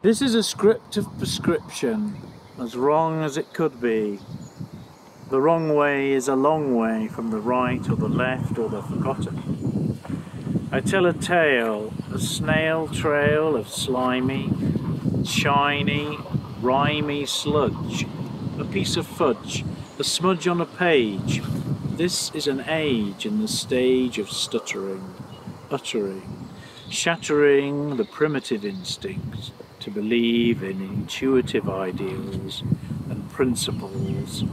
This is a script of prescription, as wrong as it could be. The wrong way is a long way from the right or the left or the forgotten. I tell a tale, a snail trail of slimy, shiny, rhymey sludge, a piece of fudge, a smudge on a page. This is an age in the stage of stuttering, uttering, shattering the primitive instincts to believe in intuitive ideals and principles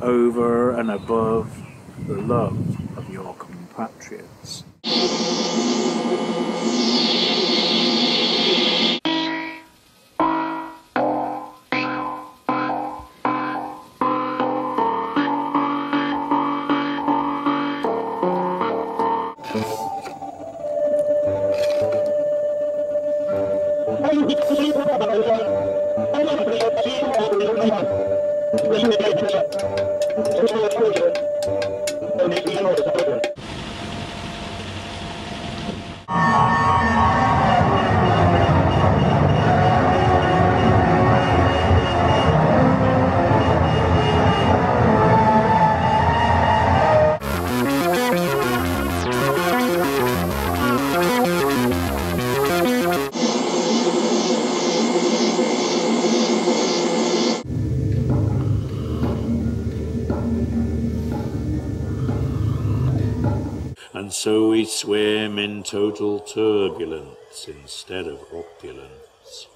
over and above the love of your compatriots. And so we swim in total turbulence instead of opulence,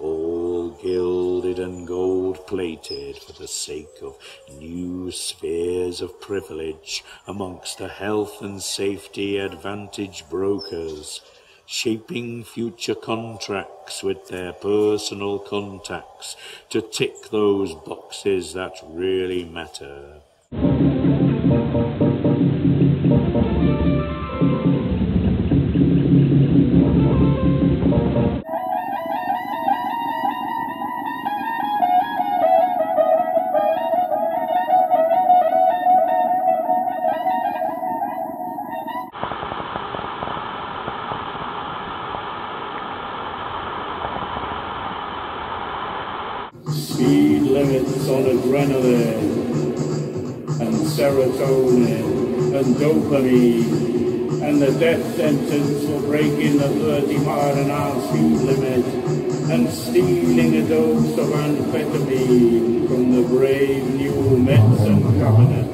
all gilded and gold-plated for the sake of new spheres of privilege amongst the health and safety advantage brokers, shaping future contracts with their personal contacts to tick those boxes that really matter. Speed limits on adrenaline and serotonin and dopamine, and the death sentence for breaking the 30-mile-an-hour speed limit and stealing a dose of amphetamine from the brave new medicine cabinet.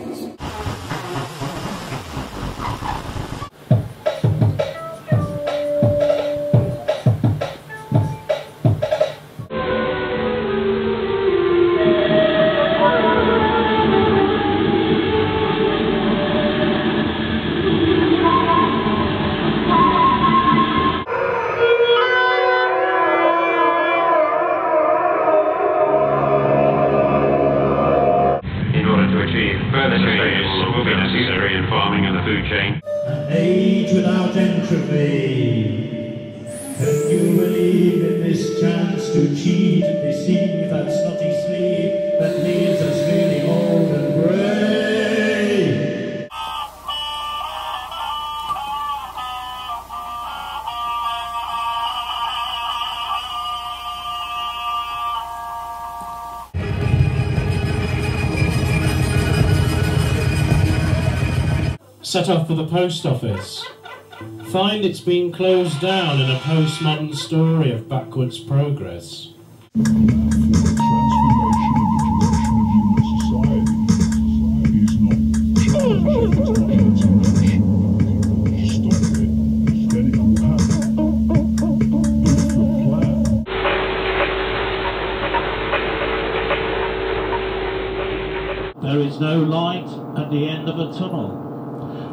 Age without entropy. Can you believe in this chance to cheat and deceive that snotty sleeve that leaves us really old and grey? Set off for the post office. Find it's been closed down in a postmodern story of backwards progress. There is no light at the end of a tunnel.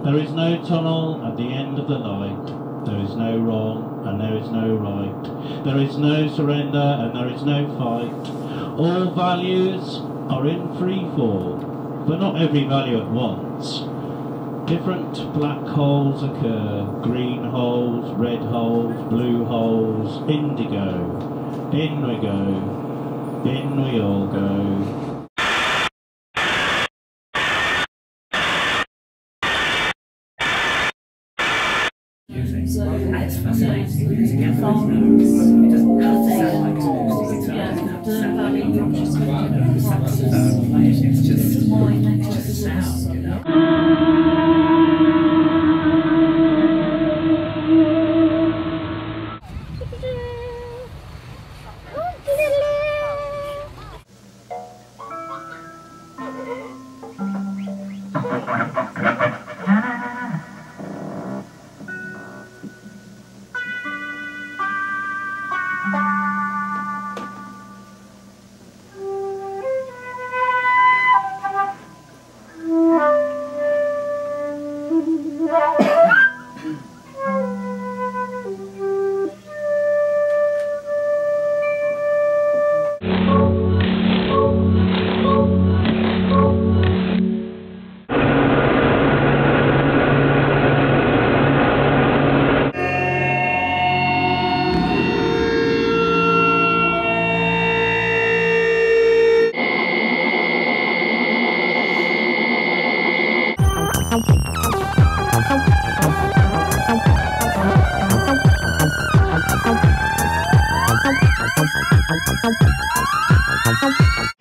There is no tunnel at the end of the night. There is no wrong and there is no right. There is no surrender and there is no fight. All values are in free fall, but not every value at once. Different black holes occur. Green holes, red holes, blue holes, indigo. In we go. In we all go. It's fascinating because again, it doesn't have to sound like it's just sound, you know?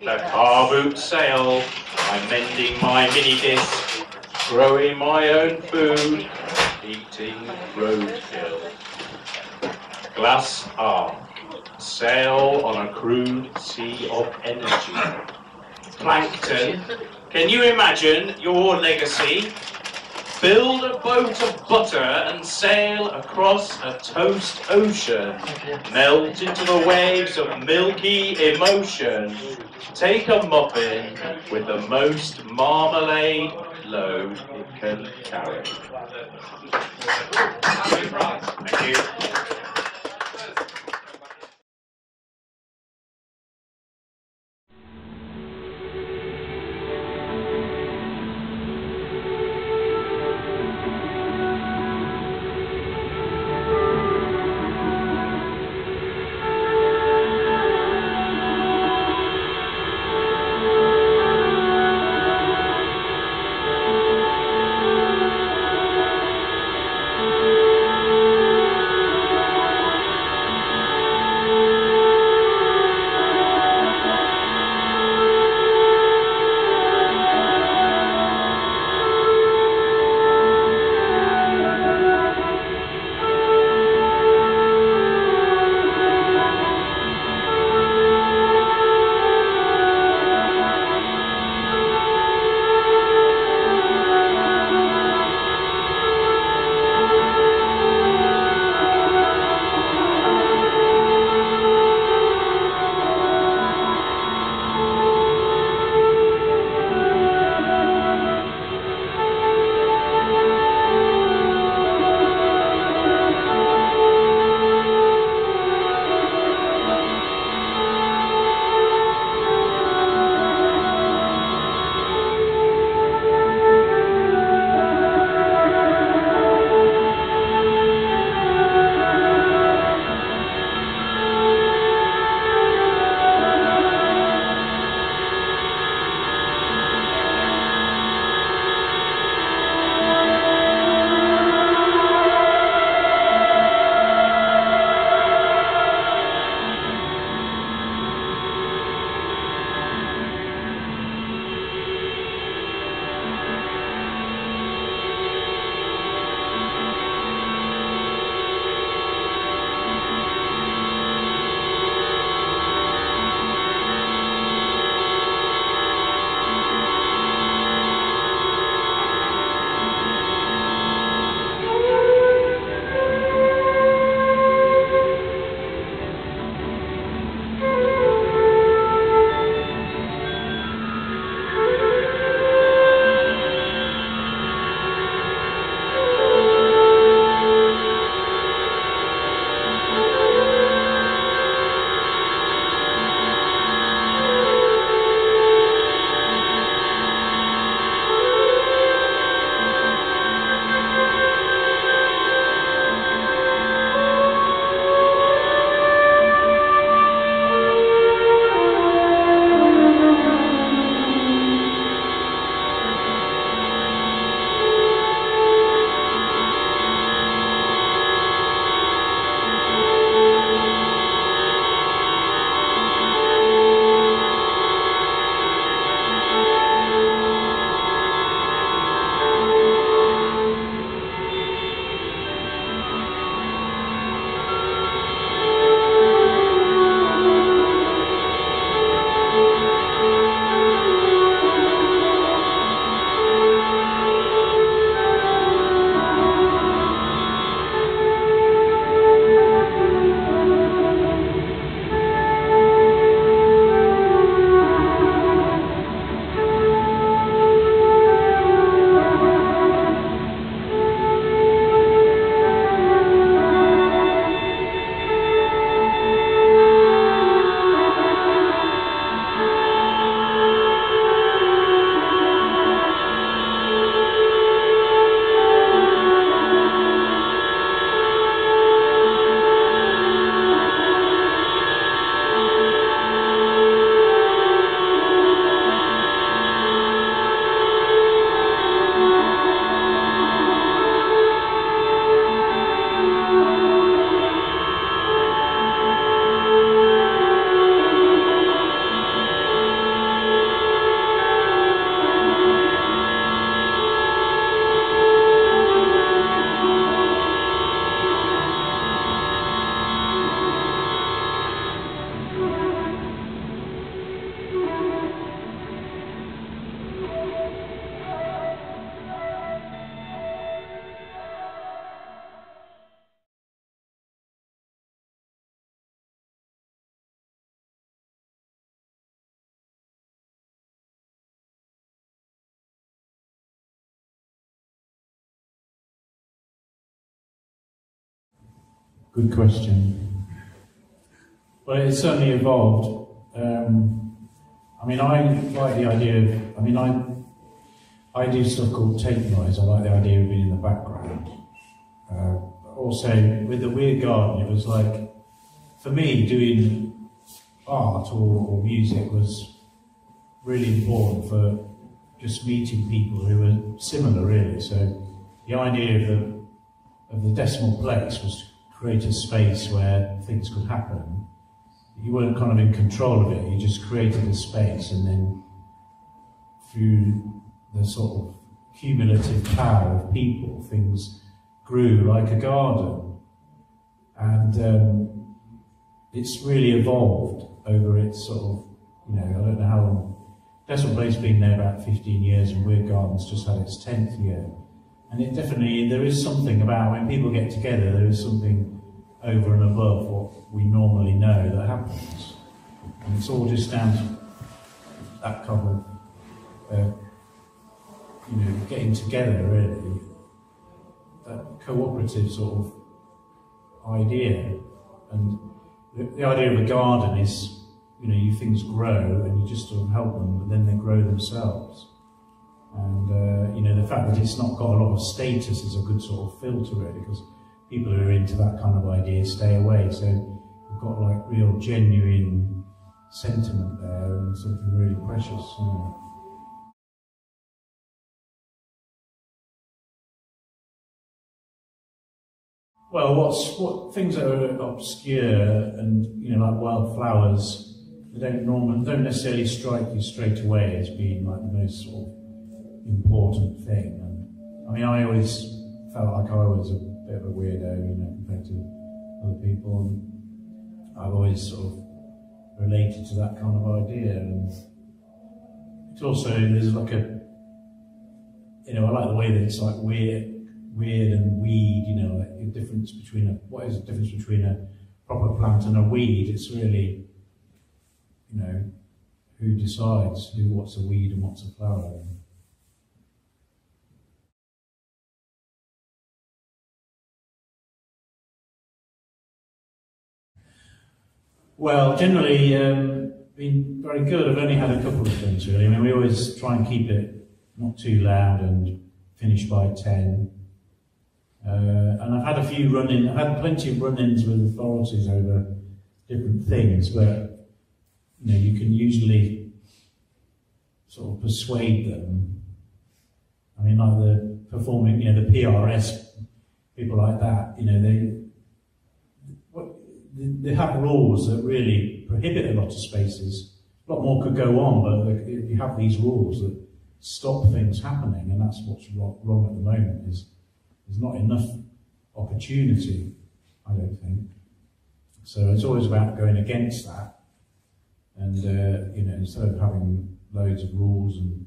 The car boot sale. I'm mending my mini disc, growing my own food, eating roadkill. Glass arm. Sail on a crude sea of energy. Plankton. Can you imagine your legacy? Build a boat of butter and sail across a toast ocean. Melt into the waves of milky emotion. Take a muffin with the most marmalade load it can carry. Thank you. Good question. Well, it's certainly evolved. I mean, I like the idea of, I do stuff called tape noise. I like the idea of being in the background. Also, with The Weird Garden, it was like, for me, doing art or music was really important for just meeting people who were similar, really. So the idea of the Decimal Place was to create a space where things could happen. You weren't kind of in control of it, you just created a space, and then through the sort of cumulative power of people, things grew like a garden. And it's really evolved over its sort of, I don't know how long. Decimal Place has been there about 15 years, and Weird Garden's just had its 10th year. And it definitely, there is something about when people get together, there is something over and above what we normally know that happens. And it's all just down to that kind of, getting together, really. That cooperative sort of idea. And the idea of a garden is, things grow and you just sort of help them, but then they grow themselves. And the fact that it's not got a lot of status is a good sort of filter, really, because people who are into that kind of idea stay away. So we've got like real genuine sentiment there and something really precious. Well, what things that are obscure and like wildflowers, they don't necessarily strike you straight away as being like the most sort of important thing. And, I always felt like I was a bit of a weirdo, compared to other people. And I've always sort of related to that kind of idea. And it's also there's like a I like the way that it's like weird and weed, like the difference between a proper plant and a weed. It's really, who decides what's a weed and what's a flower. Well, generally, been very good. I've only had a couple of things, really. We always try and keep it not too loud and finish by 10. And I've had plenty of run-ins with authorities over different things, but you can usually sort of persuade them. Like the performing, the PRS people like that, they have rules that really prohibit a lot of spaces. A lot more could go on, but you have these rules that stop things happening, and that's what's wrong at the moment. Is there's not enough opportunity, I don't think. So it's always about going against that, and instead of having loads of rules and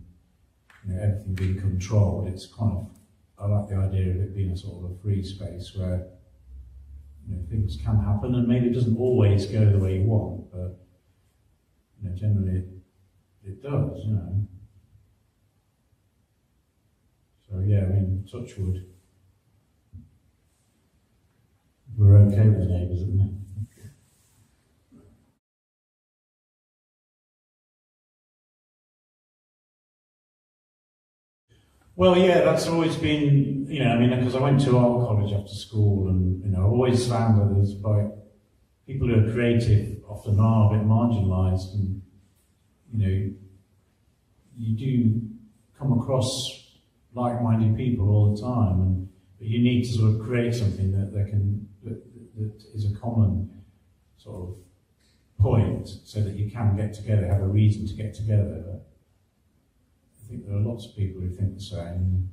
everything being controlled, it's kind of, I like the idea of it being a sort of a free space where things can happen, and maybe it doesn't always go the way you want, but generally it does. So yeah, touch wood. We're okay with the neighbours, aren't we? Well, yeah, that's always been, because I went to art college after school, and, I always found that there's people who are creative often are a bit marginalised, and, you do come across like-minded people all the time, but you need to sort of create something that is a common sort of point, so that you can get together, have a reason to get together. But I think there are lots of people who think the same.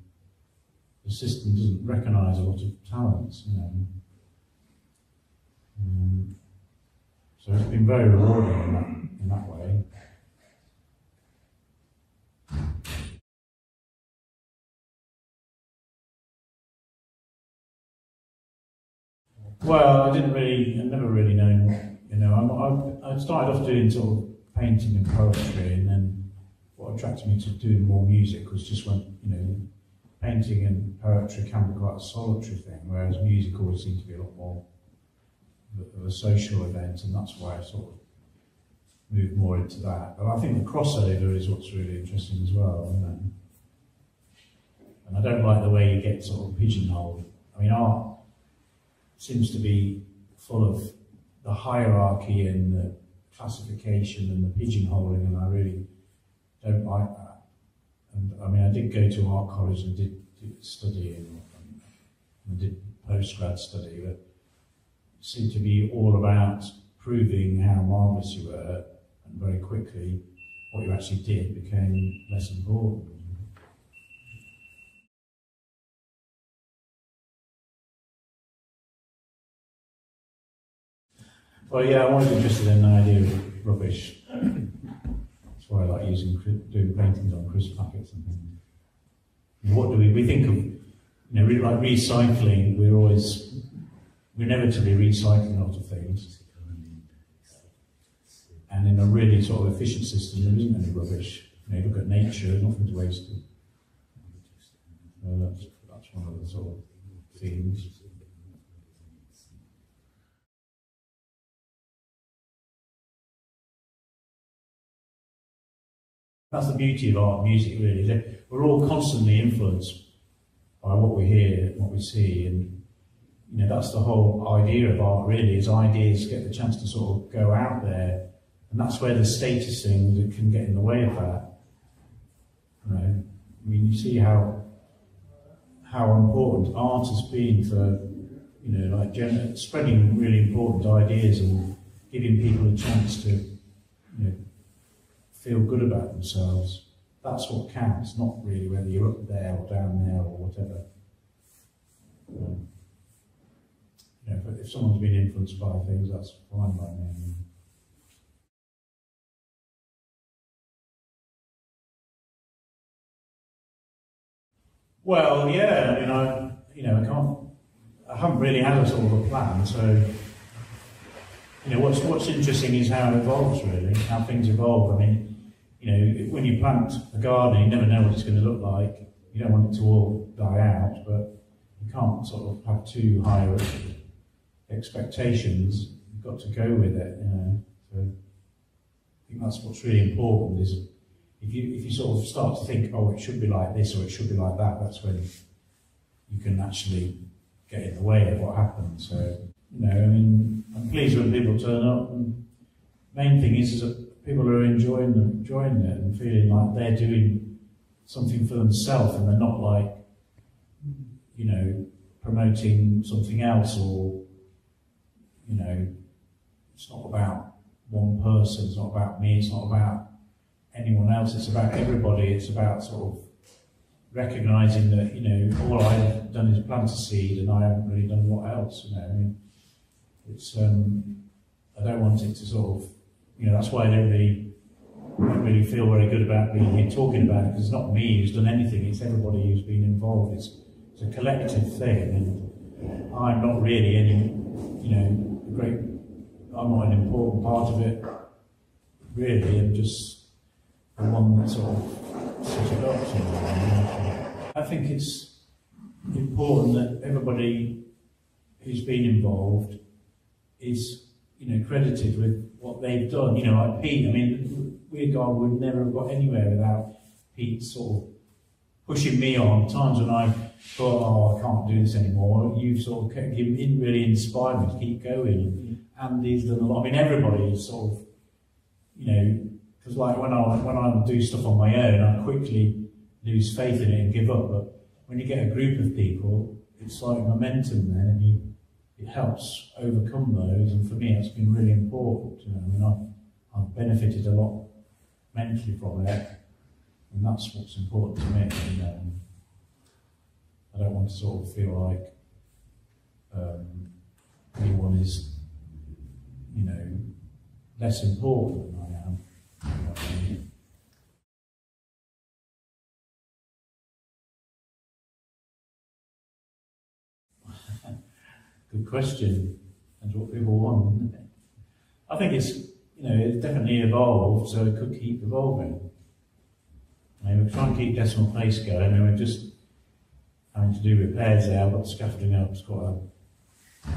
The system doesn't recognise a lot of talents, So it's been very rewarding in that way. Well, I never really known, I started off doing sort of painting and poetry, and then what attracted me to doing more music was just when, painting and poetry can be quite a solitary thing, whereas music always seemed to be a lot more of a social event, and that's why I sort of moved more into that. But I think the crossover is what's really interesting as well, isn't it? And I don't like the way you get sort of pigeonholed. I mean, art seems to be full of the hierarchy and the classification and the pigeonholing, and I really don't like that. And I mean, I did go to art college and did study and did postgrad study, but it seemed to be all about proving how marvellous you were, and very quickly what you actually did became less important. Well, yeah, I'm always interested in the idea of rubbish. That's why I like doing paintings on crisp packets and things. What do we think of, you know, like recycling? We're inevitably recycling a lot of things. And in a really sort of efficient system, there isn't any rubbish. You know, look at nature, nothing's wasted. Well, that's one of the sort of themes. That's the beauty of art and music, really. We're all constantly influenced by what we hear, what we see, and you know, that's the whole idea of art, really, is ideas get the chance to sort of go out there, and that's where the status thing can get in the way of that. You know, I mean, you see how important art has been for, you know, like spreading really important ideas and giving people a chance to, you know, feel good about themselves. That's what counts, not really whether you're up there or down there or whatever. You know, but if someone's been influenced by things, that's fine by me. Well, yeah, I mean, I haven't really had a sort of a plan, so. You know, what's interesting is how it evolves, really, how things evolve. I mean, you know, when you plant a garden, you never know what it's going to look like. You don't want it to all die out, but you can't sort of have too high expectations. You've got to go with it, you know. So I think that's what's really important, is if you sort of start to think, oh, it should be like this or it should be like that, that's when you can actually get in the way of what happens. So, you know, I mean, I'm pleased when people turn up, and the main thing is that people are enjoying it and feeling like they're doing something for themselves, and they're not, like, you know, promoting something else, or, you know, it's not about one person, it's not about me, it's not about anyone else, it's about everybody. It's about sort of recognising that, you know, all I've done is plant a seed and I haven't really done what else, you know. I mean, it's, I don't want it to sort of, you know, that's why I don't really feel very good about being here talking about it, because it's not me who's done anything, it's everybody who's been involved. It's a collective thing, and I'm not really any, you know, I'm not an important part of it, really. I'm just the one that sort of set it up, you know. I think it's important that everybody who's been involved is, you know, credited with what they've done. You know, like Pete, I mean, Weird Garden would never have got anywhere without Pete sort of pushing me on. Times when I thought, oh, I can't do this anymore, you've sort of really inspired me to keep going. And he's done a lot. I mean, everybody is sort of, you know, because like when I do stuff on my own, I quickly lose faith in it and give up. But when you get a group of people, it's like momentum then, and you, it helps overcome those, and for me it's been really important. You know, I mean, I've benefited a lot mentally from it, and that's what's important to me. And, I don't want to sort of feel like anyone is, you know, less important than I am. Good question. That's what people want, isn't it? I think it's, you know, it's definitely evolved, so it could keep evolving. I mean, we're trying to keep Decimal Place going. I mean, we're just having to do repairs there. I've got the scaffolding up. It's quite a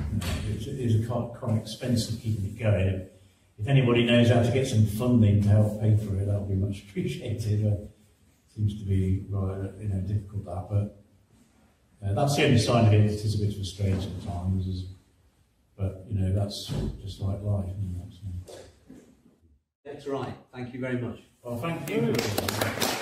It was quite expensive keeping it going. If anybody knows how to get some funding to help pay for it, that would be much appreciated. Seems to be rather, difficult that, but that's the only side of it. It is a bit frustrating sometimes, but that's just like life. That's right. Thank you very much. Well, thank you.